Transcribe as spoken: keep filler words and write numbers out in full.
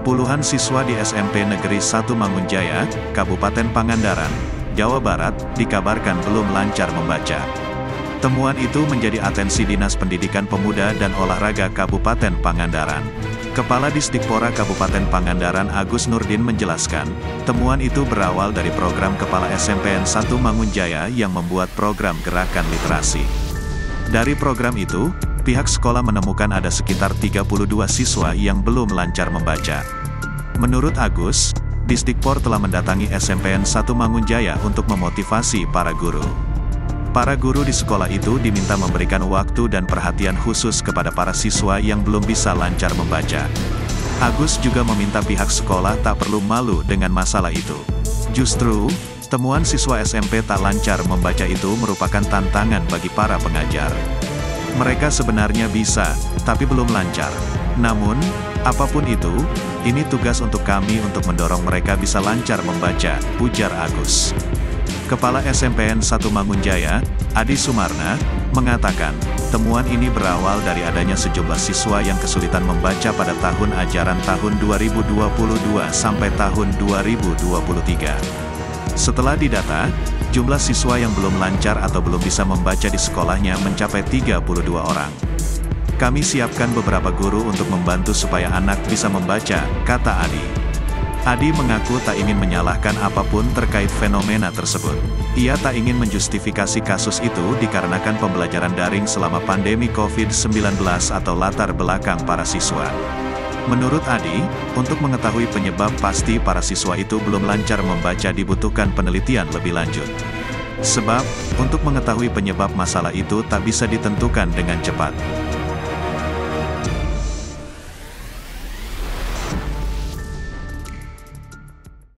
Puluhan siswa di S M P Negeri satu Mangunjaya, Kabupaten Pangandaran, Jawa Barat, dikabarkan belum lancar membaca. Temuan itu menjadi atensi Dinas Pendidikan Pemuda dan Olahraga Kabupaten Pangandaran. Kepala Disdikpora Kabupaten Pangandaran Agus Nurdin menjelaskan, temuan itu berawal dari program Kepala S M P N satu Mangunjaya yang membuat program Gerakan Literasi. Dari program itu, pihak sekolah menemukan ada sekitar tiga puluh dua siswa yang belum lancar membaca. Menurut Agus, Disdikpor telah mendatangi S M P N satu Mangunjaya untuk memotivasi para guru. Para guru di sekolah itu diminta memberikan waktu dan perhatian khusus kepada para siswa yang belum bisa lancar membaca. Agus juga meminta pihak sekolah tak perlu malu dengan masalah itu. Justru, temuan siswa S M P tak lancar membaca itu merupakan tantangan bagi para pengajar. Mereka sebenarnya bisa, tapi belum lancar. Namun, apapun itu, ini tugas untuk kami untuk mendorong mereka bisa lancar membaca, ujar Agus. Kepala S M P N satu Mangunjaya, Adi Sumarna, mengatakan, temuan ini berawal dari adanya sejumlah siswa yang kesulitan membaca pada tahun ajaran tahun dua ribu dua puluh dua sampai tahun dua ribu dua puluh tiga. Setelah didata, jumlah siswa yang belum lancar atau belum bisa membaca di sekolahnya mencapai tiga puluh dua orang. Kami siapkan beberapa guru untuk membantu supaya anak bisa membaca, kata Adi. Adi mengaku tak ingin menyalahkan apapun terkait fenomena tersebut. Ia tak ingin menjustifikasi kasus itu dikarenakan pembelajaran daring selama pandemi COVID sembilan belas atau latar belakang para siswa. Menurut Adi, untuk mengetahui penyebab pasti para siswa itu belum lancar membaca dibutuhkan penelitian lebih lanjut. Sebab, untuk mengetahui penyebab masalah itu tak bisa ditentukan dengan cepat.